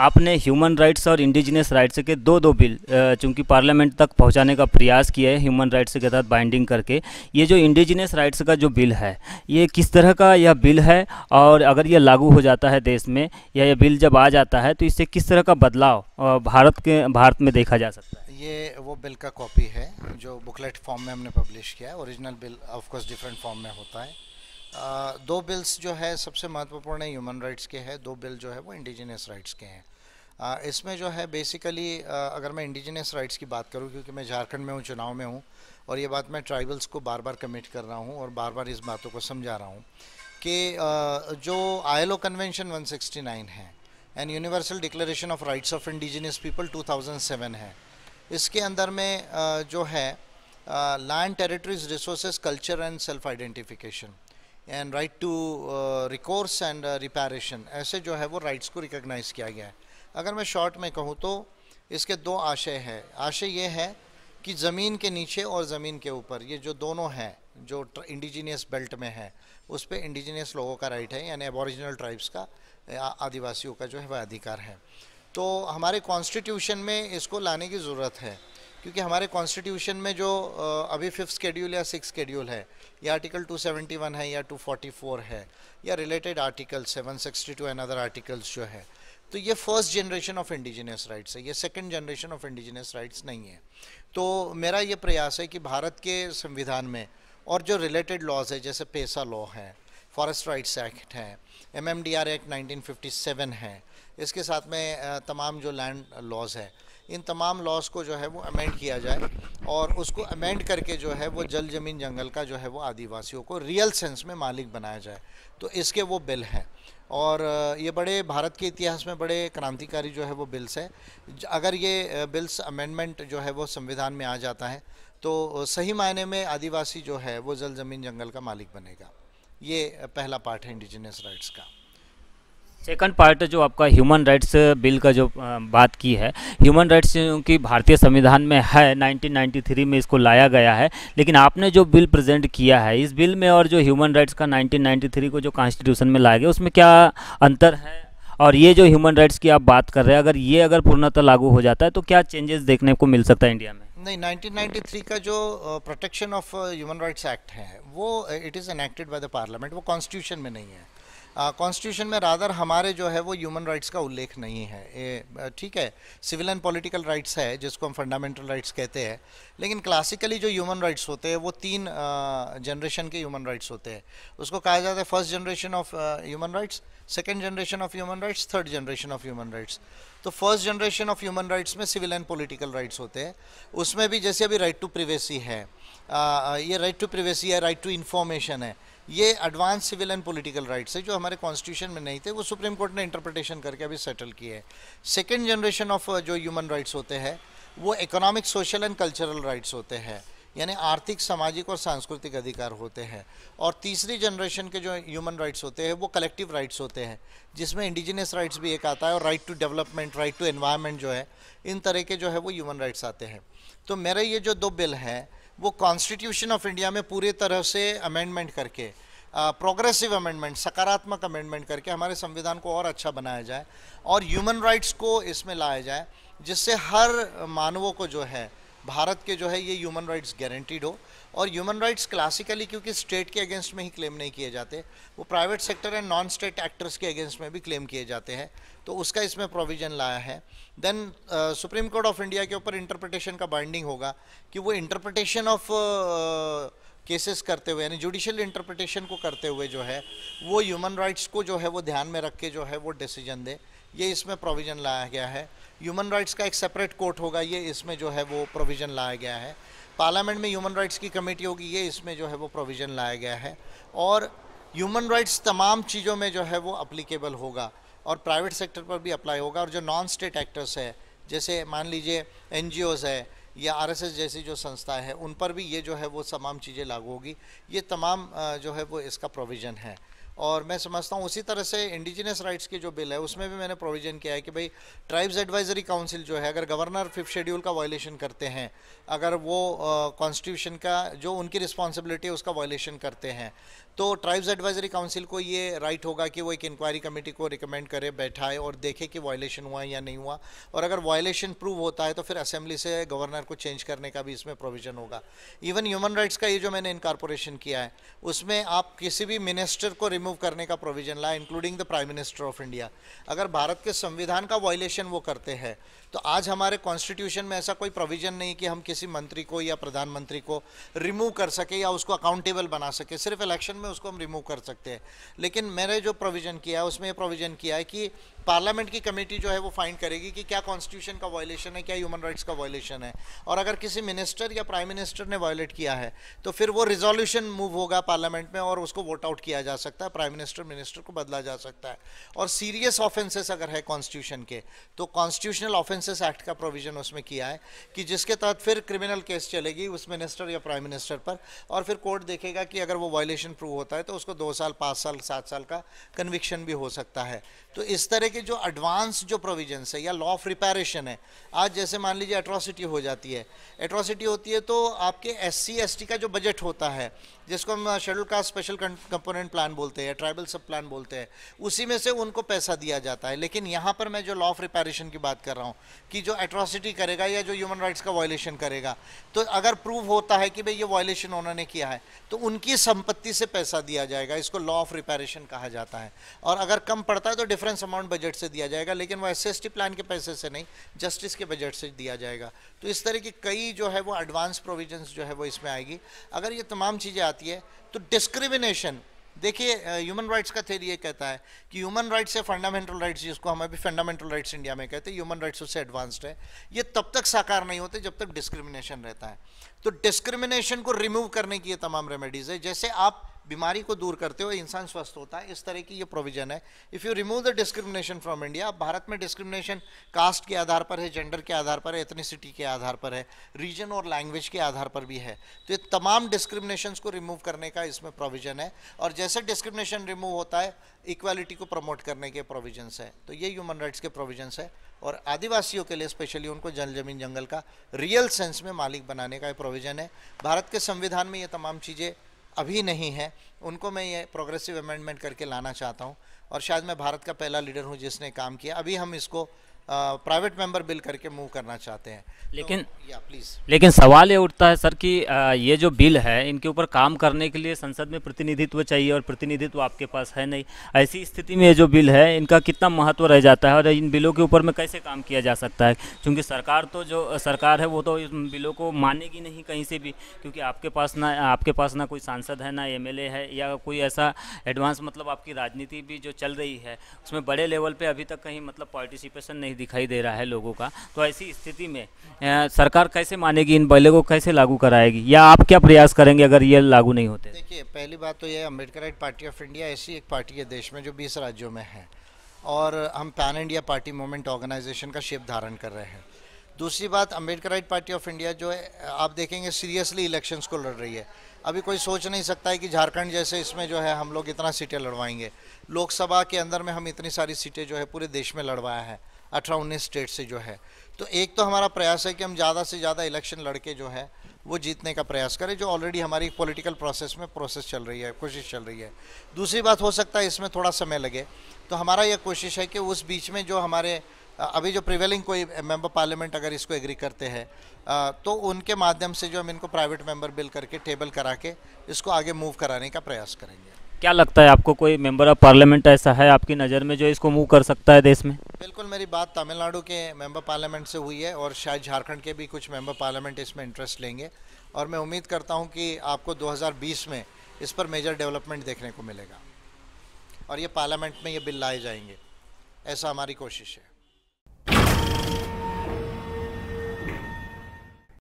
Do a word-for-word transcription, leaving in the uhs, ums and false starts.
आपने human rights और indigenous rights के दो दो बिल चूँकि पार्लियामेंट तक पहुंचाने का प्रयास किया है ह्यूमन राइट्स के साथ बाइंडिंग करके। ये जो इंडिजिनियस राइट्स का जो बिल है ये किस तरह का यह बिल है, और अगर यह लागू हो जाता है देश में या यह बिल जब आ जाता है तो इससे किस तरह का बदलाव भारत के भारत में देखा जा सकता है? ये वो बिल का कॉपी है जो बुकलेट फॉर्म में हमने पब्लिश किया है। Original bill of course different form में होता है। आ, दो बिल्स जो है सबसे महत्वपूर्ण है ह्यूमन राइट्स के हैं, दो बिल जो है वो इंडिजिनियस राइट्स के हैं। आ, इसमें जो है बेसिकली अगर मैं इंडिजिनियस राइट्स की बात करूं, क्योंकि मैं झारखंड में हूं, चुनाव में हूं, और ये बात मैं ट्राइबल्स को बार बार कमिट कर रहा हूं और बार बार इस बातों को समझा रहा हूं कि आ, जो ILO convention one sixty nine है and universal declaration of rights of indigenous people two thousand seven है, इसके अंदर में आ, जो है land territories resources culture and self identification and right to recourse and reparation, ऐसे जो है वो राइट्स को रिकॉग्नाइज़ किया गया है। अगर मैं शॉर्ट में कहूँ तो इसके दो आशय हैं। आशय ये है कि ज़मीन के नीचे और ज़मीन के ऊपर ये जो दोनों हैं जो इंडिजिनियस बेल्ट में है उस पर इंडिजिनियस लोगों का राइट है, यानी एबोरिजिनल ट्राइब्स का, आदिवासियों का जो है वह अधिकार है। तो हमारे कॉन्स्टिट्यूशन में इसको लाने की ज़रूरत है, क्योंकि हमारे कॉन्स्टिट्यूशन में जो अभी फिफ्थ शेड्यूल या सिक्स शेड्यूल है या आर्टिकल टू सेवेंटी वन है या टू फोर्टी फोर है या related article seven sixty two and other articles जो है, तो ये first generation of indigenous rights है, ये second generation of indigenous rights नहीं है। तो मेरा ये प्रयास है कि भारत के संविधान में और जो रिलेटेड लॉज है जैसे पेसा लॉ है, फॉरेस्ट राइट्स एक्ट है, MMDR act nineteen fifty seven है, इसके साथ में तमाम जो लैंड लॉज है, इन तमाम लॉज को जो है वो अमेंड किया जाए और उसको अमेंड करके जो है वो जल जमीन जंगल का जो है वो आदिवासियों को रियल सेंस में मालिक बनाया जाए। तो इसके वो बिल हैं और ये बड़े भारत के इतिहास में बड़े क्रांतिकारी जो है वो बिल्स हैं। अगर ये बिल्स अमेंडमेंट जो है वो संविधान में आ जाता है तो सही मायने में आदिवासी जो है वो जल जमीन जंगल का मालिक बनेगा। ये पहला पार्ट है इंडिजिनियस राइट्स का। सेकंड पार्ट जो आपका ह्यूमन राइट्स बिल का जो बात की है, ह्यूमन राइट्स की भारतीय संविधान में है, नाइनटीन नाइंटी थ्री में इसको लाया गया है, लेकिन आपने जो बिल प्रेजेंट किया है इस बिल में और जो ह्यूमन राइट्स का नाइनटीन नाइंटी थ्री को जो कॉन्स्टिट्यूशन में लाया गया उसमें क्या अंतर है, और ये जो ह्यूमन राइट्स की आप बात कर रहे हैं अगर ये अगर पूर्णतः लागू हो जाता है तो क्या चेंजेस देखने को मिल सकता है इंडिया में? नहीं, नाइनटीन नाइंटी थ्री का जो protection of human rights act है वो it is enacted by the parliament, वो कॉन्स्टिट्यूशन में नहीं है। कॉन्स्टिट्यूशन uh, में रादर हमारे जो है वो ह्यूमन राइट्स का उल्लेख नहीं है। ए, ठीक है, सिविल एंड पॉलिटिकल राइट्स है जिसको हम फंडामेंटल राइट्स कहते हैं, लेकिन क्लासिकली जो ह्यूमन राइट्स होते हैं वो तीन जनरेशन uh, के ह्यूमन राइट्स होते हैं। उसको कहा जाता है first generation of human rights, second generation of human rights, third generation of human rights. तो first generation of human rights में सिविल एंड पॉलिटिकल राइट्स होते हैं। उसमें भी जैसे अभी राइट टू प्रिवेसी है, आ, ये राइट टू प्रिवेसी है, राइट टू इन्फॉर्मेशन है, ये advance civil and political rights है जो हमारे कॉन्स्टिट्यूशन में नहीं थे, वो सुप्रीम कोर्ट ने इंटरप्रिटेशन करके अभी सेटल किए हैं। सेकेंड जनरेशन ऑफ जो ह्यूमन राइट्स होते हैं वो economic, social and cultural rights होते हैं, यानी आर्थिक, सामाजिक और सांस्कृतिक अधिकार होते हैं। और तीसरी जनरेशन के जो ह्यूमन राइट्स होते हैं वो कलेक्टिव राइट्स होते हैं, जिसमें इंडिजिनियस राइट्स भी एक आता है और right to development, right to environment जो है, इन तरह के जो है वो ह्यूमन राइट्स आते हैं। तो मेरे ये जो दो बिल हैं वो कॉन्स्टिट्यूशन ऑफ इंडिया में पूरे तरह से अमेंडमेंट करके, प्रोग्रेसिव अमेंडमेंट, सकारात्मक अमेंडमेंट करके हमारे संविधान को और अच्छा बनाया जाए और ह्यूमन राइट्स को इसमें लाया जाए, जिससे हर मानवों को जो है भारत के जो है ये ह्यूमन राइट्स गारंटीड हो। और ह्यूमन राइट्स क्लासिकली क्योंकि स्टेट के अगेंस्ट में ही क्लेम नहीं किए जाते, वो private sector and non state actors के अगेंस्ट में भी क्लेम किए जाते हैं, तो उसका इसमें प्रोविज़न लाया है। Then supreme court of India के ऊपर इंटरप्रिटेशन का बाइंडिंग होगा कि वो इंटरप्रिटेशन ऑफ केसेस करते हुए, यानी जुडिशियल इंटरप्रिटेशन को करते हुए जो है वो ह्यूमन राइट्स को जो है वो ध्यान में रख के जो है वो डिसीजन दे, ये इसमें प्रोविज़न लाया गया है। ह्यूमन राइट्स का एक सेपरेट कोर्ट होगा, ये इसमें जो है वो प्रोविज़न लाया गया है। पार्लियामेंट में ह्यूमन राइट्स की कमेटी होगी, ये इसमें जो है वो प्रोविज़न लाया गया है। और ह्यूमन राइट्स तमाम चीज़ों में जो है वो अप्लीकेबल होगा और प्राइवेट सेक्टर पर भी अप्लाई होगा। और जो नॉन स्टेट एक्टर्स है, जैसे मान लीजिए एन जी ओज़ है या आरएसएस जैसी जो संस्थाएं हैं, उन पर भी ये जो है वो तमाम चीज़ें लागू होगी। ये तमाम जो है वो इसका प्रोविज़न है। और मैं समझता हूँ उसी तरह से इंडिजिनस राइट्स की जो बिल है उसमें भी मैंने प्रोविज़न किया है कि भाई ट्राइब्स एडवाइजरी काउंसिल जो है, अगर गवर्नर फिफ्थ शेड्यूल का वायलेशन करते हैं, अगर वो कॉन्स्टिट्यूशन uh, का जो उनकी रिस्पॉन्सिबिलिटी है उसका वायलेशन करते हैं, तो ट्राइब्स एडवाइजरी काउंसिल को ये राइट होगा कि वो एक इंक्वायरी कमेटी को रिकमेंड करे, बैठाए और देखे कि वायलेशन हुआ या नहीं हुआ, और अगर वायलेशन प्रूव होता है तो फिर असेंबली से गवर्नर को चेंज करने का भी इसमें प्रोविज़न होगा। इवन ह्यूमन राइट्स का ये जो मैंने इनकॉर्पोरेशन किया है उसमें आप किसी भी मिनिस्टर को रिमूव करने का प्रोविज़न लाए, including the prime minister of India. अगर भारत के संविधान का वायलेशन वो करते हैं तो आज हमारे कॉन्स्टिट्यूशन में ऐसा कोई प्रोविज़न नहीं कि हम किसी मंत्री को या प्रधानमंत्री को रिमूव कर सके या उसको अकाउंटेबल बना सके, सिर्फ इलेक्शन में उसको हम रिमूव कर सकते हैं। लेकिन मैंने जो प्रोविज़न किया है उसमें यह प्रोविज़न किया है कि पार्लियामेंट की कमेटी जो है वो फाइंड करेगी कि क्या कॉन्स्टिट्यूशन का वायलेशन है, क्या ह्यूमन राइट्स का वायलेशन है, और अगर किसी मिनिस्टर या प्राइम मिनिस्टर ने वायलेट किया है तो फिर वो रिजोल्यूशन मूव होगा पार्लियामेंट में और उसको वोट आउट किया जा सकता है, प्राइम मिनिस्टर मिनिस्टर को बदला जा सकता है। और सीरियस ऑफेंसेस अगर है कॉन्स्टिट्यूशन के तो कॉन्स्टिट्यूशनल ऑफेंसेस एक्ट का प्रोविज़न उसमें किया है कि जिसके तहत फिर क्रिमिनल केस चलेगी उस मिनिस्टर या प्राइम मिनिस्टर पर, और फिर कोर्ट देखेगा कि अगर वो वायलेशन प्रूव होता है तो उसको दो साल पाँच साल सात साल का कन्विक्शन भी हो सकता है। तो इस तरह के जो एडवांस जो प्रोविजंस है या लॉ ऑफ रिपेरेशन है, आज जैसे मान लीजिए एट्रोसिटी हो जाती है, एट्रोसिटी होती है तो आपके एससी एसटी का जो बजट होता है, जिसको हम schedule caste special component plan बोलते हैं, ट्राइबल सब प्लान बोलते हैं, उसी में से उनको पैसा दिया जाता है। लेकिन यहाँ पर मैं जो लॉ ऑफ रिपेरेशन की बात कर रहा हूँ कि जो एट्रोसिटी करेगा या जो ह्यूमन राइट्स का वायलेशन करेगा, तो अगर प्रूव होता है कि भाई ये वायलेशन उन्होंने किया है तो उनकी संपत्ति से पैसा दिया जाएगा, इसको लॉ ऑफ रिपेरेशन कहा जाता है। और अगर कम पड़ता है तो डिफरेंस अमाउंट बजट से दिया जाएगा, लेकिन वो S C S T plan के पैसे से नहीं, जस्टिस के बजट से दिया जाएगा। तो इस तरह की कई जो है वो एडवांस प्रोविजंस जो है वो इसमें आएगी। अगर ये तमाम चीज़ें आती है तो डिस्क्रिमिनेशन, देखिए ह्यूमन राइट्स का थ्योरी ये कहता है कि ह्यूमन राइट्स है फंडामेंटल राइट्स, जिसको हम अभी फंडामेंटल राइट्स इंडिया में कहते हैं, ह्यूमन राइट्स उससे एडवांस्ड है। ये तब तक साकार नहीं होते जब तक डिस्क्रिमिनेशन रहता है। तो डिस्क्रिमिनेशन को रिमूव करने की ये तमाम रेमेडीज़ है। जैसे आप बीमारी को दूर करते हो इंसान स्वस्थ होता है, इस तरह की ये प्रोविजन है। If you remove the discrimination from India, आप भारत में डिस्क्रिमिनेशन कास्ट के आधार पर है, जेंडर के आधार पर है, एथनिसिटी के आधार पर है, रीजन और लैंग्वेज के आधार पर भी है। तो ये तमाम डिस्क्रिमिनेशन को रिमूव करने का इसमें प्रोविजन है। और जैसे डिस्क्रिमिनेशन रिमूव होता है, इक्वालिटी को प्रमोट करने के प्रोविजंस है। तो ये ह्यूमन राइट्स के प्रोविजंस है। और आदिवासियों के लिए स्पेशली उनको जल जमीन जंगल का रियल सेंस में मालिक बनाने का प्रोविजन है। भारत के संविधान में ये तमाम चीज़ें अभी नहीं है, उनको मैं ये प्रोग्रेसिव अमेंडमेंट करके लाना चाहता हूँ। और शायद मैं भारत का पहला लीडर हूँ जिसने काम किया। अभी हम इसको प्राइवेट मेंबर बिल करके मूव करना चाहते हैं। लेकिन तो, या प्लीज़ लेकिन सवाल ये उठता है सर कि आ, ये जो बिल है इनके ऊपर काम करने के लिए संसद में प्रतिनिधित्व चाहिए, और प्रतिनिधित्व आपके पास है नहीं। ऐसी स्थिति में ये जो बिल है इनका कितना महत्व रह जाता है, और इन बिलों के ऊपर में कैसे काम किया जा सकता है? क्योंकि सरकार तो जो सरकार है वो तो इन बिलों को मानेगी नहीं कहीं से भी, क्योंकि आपके पास ना आपके पास ना कोई सांसद है, ना एम एल ए है, या कोई ऐसा एडवांस, मतलब आपकी राजनीति भी जो चल रही है उसमें बड़े लेवल पर अभी तक कहीं मतलब पार्टिसिपेशन नहीं दिखाई दे रहा है लोगों का। तो ऐसी स्थिति में आ, सरकार कैसे मानेगी, इन बिलों को कैसे लागू कराएगी, या आप क्या प्रयास करेंगे अगर ये लागू नहीं होते? देखिए, पहली बात तो ये Ambedkar right party of India ऐसी एक पार्टी है देश में जो बीस राज्यों में है, और हम pan India party movement organisation का शेप धारण कर रहे हैं। दूसरी बात, Ambedkar right party of India जो है आप देखेंगे सीरियसली इलेक्शंस को लड़ रही है। अभी कोई सोच नहीं सकता है कि झारखंड जैसे इसमें जो है हम लोग इतना सीटें लड़वाएंगे। लोकसभा के अंदर में हम इतनी सारी सीटें जो है पूरे देश में लड़वाया है, अठारह उन्नीस स्टेट से जो है। तो एक तो हमारा प्रयास है कि हम ज़्यादा से ज़्यादा इलेक्शन लड़के जो है वो जीतने का प्रयास करें, जो ऑलरेडी हमारी पॉलिटिकल प्रोसेस में प्रोसेस चल रही है, कोशिश चल रही है। दूसरी बात, हो सकता है इसमें थोड़ा समय लगे, तो हमारा यह कोशिश है कि उस बीच में जो हमारे अभी जो प्रिवेलिंग कोई मेंबर पार्लियामेंट अगर इसको एग्री करते हैं तो उनके माध्यम से जो हम इनको प्राइवेट मेंबर बिल करके टेबल करा के इसको आगे मूव कराने का प्रयास करेंगे। क्या लगता है आपको, कोई मेंबर ऑफ पार्लियामेंट ऐसा है आपकी नज़र में जो इसको मूव कर सकता है देश में? बिल्कुल, मेरी बात तमिलनाडु के मेंबर पार्लियामेंट से हुई है, और शायद झारखंड के भी कुछ मेंबर पार्लियामेंट इसमें इंटरेस्ट लेंगे, और मैं उम्मीद करता हूं कि आपको दो हज़ार बीस में इस पर मेजर डेवलपमेंट देखने को मिलेगा और ये पार्लियामेंट में ये बिल लाए जाएंगे, ऐसा हमारी कोशिश है।